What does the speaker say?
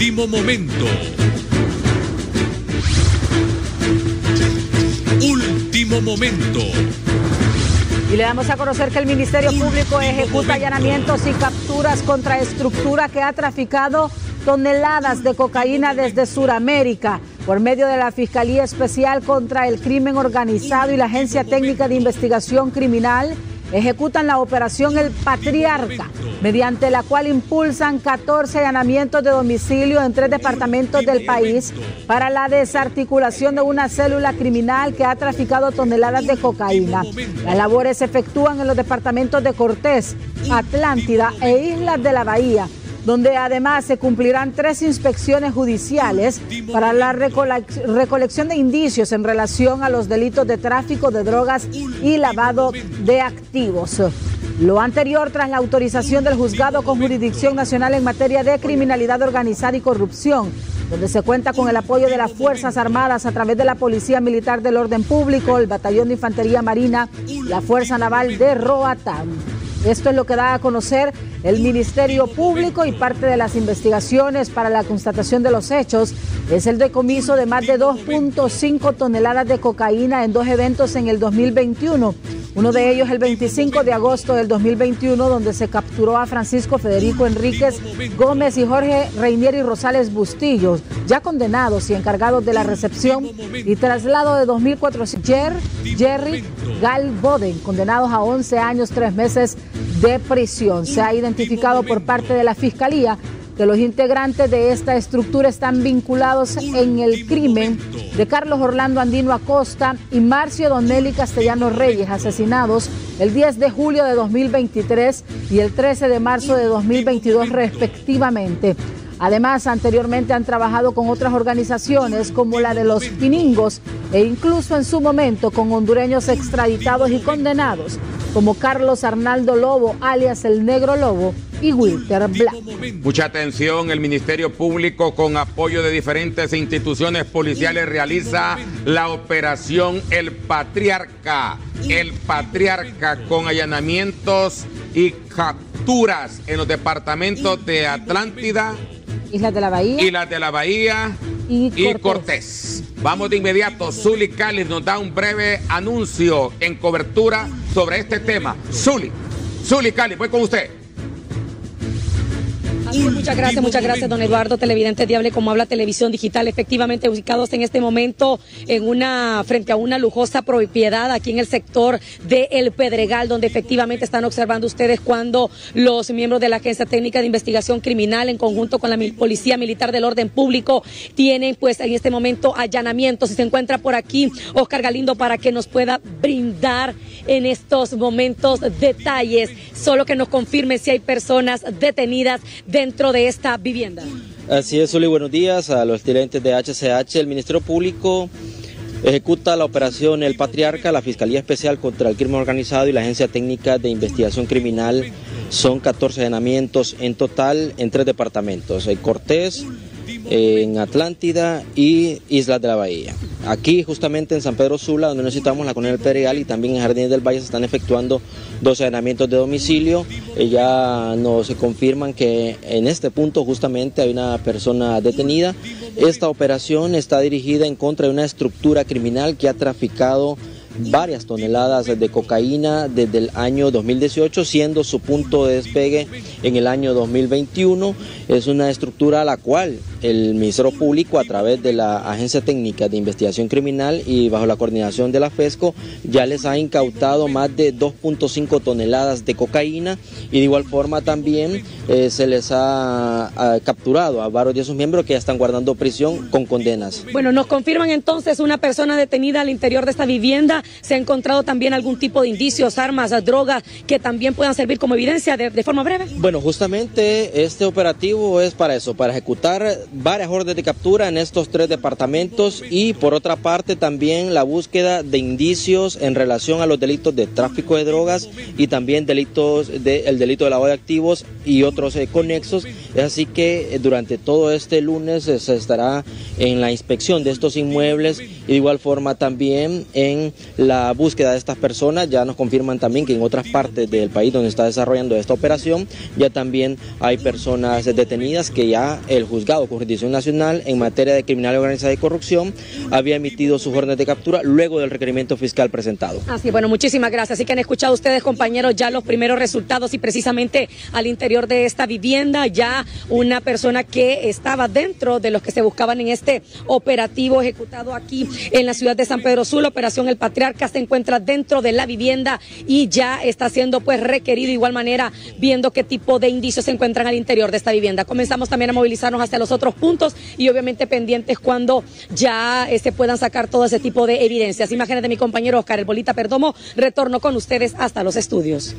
último momento. Último momento. Y le damos a conocer que el Ministerio Público ejecuta allanamientos y capturas contra estructura que ha traficado toneladas de cocaína desde Sudamérica por medio de la Fiscalía Especial contra el Crimen Organizado y la Agencia Técnica de Investigación Criminal. Ejecutan la operación El Patriarca, mediante la cual impulsan 14 allanamientos de domicilio en 3 departamentos del país para la desarticulación de una célula criminal que ha traficado toneladas de cocaína. Las labores se efectúan en los departamentos de Cortés, Atlántida e Islas de la Bahía, donde además se cumplirán 3 inspecciones judiciales para la recolección de indicios en relación a los delitos de tráfico de drogas y lavado de activos. Lo anterior tras la autorización del juzgado con jurisdicción nacional en materia de criminalidad organizada y corrupción, donde se cuenta con el apoyo de las Fuerzas Armadas a través de la Policía Militar del Orden Público, el Batallón de Infantería Marina, la Fuerza Naval de Roatán. Esto es lo que da a conocer el Ministerio Público y parte de las investigaciones para la constatación de los hechos es el decomiso de más de 2.5 toneladas de cocaína en 2 eventos en el 2021. Uno de ellos el 25 de agosto del 2021, donde se capturó a Francisco Federico Enríquez Gómez y Jorge Reinier y Rosales Bustillos, ya condenados y encargados de la recepción y traslado de 2.400 Jerry Galboden, condenados a 11 años, 3 meses de prisión. Se ha identificado por parte de la Fiscalía que los integrantes de esta estructura están vinculados en el crimen de Carlos Orlando Andino Acosta y Marcio Donelli Castellanos Reyes, asesinados el 10 de julio de 2023 y el 13 de marzo de 2022 respectivamente. Además, anteriormente han trabajado con otras organizaciones como la de Los Piningos e incluso en su momento con hondureños extraditados y condenados como Carlos Arnaldo Lobo, alias El Negro Lobo, y Wilter Black. Mucha atención, el Ministerio Público con apoyo de diferentes instituciones policiales realiza la operación El Patriarca. El Patriarca con allanamientos y capturas en los departamentos de Atlántida, Islas de la Bahía y Cortés. Vamos de inmediato, Suly Kali nos da un breve anuncio en cobertura sobre este tema. Suly Kali, voy con usted. Muchas gracias, don Eduardo. Televidente de Hable Como Habla Televisión Digital, efectivamente ubicados en este momento en frente a una lujosa propiedad aquí en el sector de El Pedregal, donde efectivamente están observando ustedes cuando los miembros de la Agencia Técnica de Investigación Criminal en conjunto con la Policía Militar del Orden Público tienen pues en este momento allanamientos. Y se encuentra por aquí Oscar Galindo para que nos pueda brindar en estos momentos detalles, solo que nos confirme si hay personas detenidas dentro de esta vivienda. Así es, Suli, buenos días a los televidentes de HCH. El Ministerio Público ejecuta la operación El Patriarca. La Fiscalía Especial contra el Crimen Organizado y la Agencia Técnica de Investigación Criminal. Son 14 allanamientos en total en 3 departamentos, en Cortés, en Atlántida y Islas de la Bahía. Aquí justamente en San Pedro Sula, donde nos situamos, la colonia del Pedregal y también en Jardines del Valle se están efectuando 12 allanamientos de domicilio. Ya nos confirman que en este punto justamente hay una persona detenida. Esta operación está dirigida en contra de una estructura criminal que ha traficado varias toneladas de cocaína desde el año 2018, siendo su punto de despegue en el año 2021. Es una estructura a la cual el Ministerio Público, a través de la Agencia Técnica de Investigación Criminal y bajo la coordinación de la FESCO, ya les ha incautado más de 2.5 toneladas de cocaína y de igual forma también se les ha capturado a varios de sus miembros que ya están guardando prisión con condenas. Bueno, nos confirman entonces una persona detenida al interior de esta vivienda. ¿Se ha encontrado también algún tipo de indicios, armas, drogas que también puedan servir como evidencia de forma breve? Bueno, justamente este operativo es para eso, para ejecutar varias órdenes de captura en estos 3 departamentos y por otra parte también la búsqueda de indicios en relación a los delitos de tráfico de drogas y también el delito de lavado de activos y otros conexos. Es así que durante todo este lunes se estará en la inspección de estos inmuebles y de igual forma también en la búsqueda de estas personas. Ya nos confirman también que en otras partes del país donde está desarrollando esta operación ya también hay personas detenidas que ya el juzgado con Jurisdicción Nacional en materia de criminalidad organizada y corrupción, había emitido sus órdenes de captura luego del requerimiento fiscal presentado. Así, bueno, muchísimas gracias. Así que han escuchado ustedes, compañeros, ya los primeros resultados, y precisamente al interior de esta vivienda ya una persona que estaba dentro de los que se buscaban en este operativo ejecutado aquí en la ciudad de San Pedro Sula, Operación El Patriarca, se encuentra dentro de la vivienda y ya está siendo pues requerido, de igual manera viendo qué tipo de indicios se encuentran al interior de esta vivienda. Comenzamos también a movilizarnos hacia los otros puntos y obviamente pendientes cuando ya se puedan sacar todo ese tipo de evidencias. Imágenes de mi compañero Oscar el Bolita Perdomo. Retorno con ustedes hasta los estudios.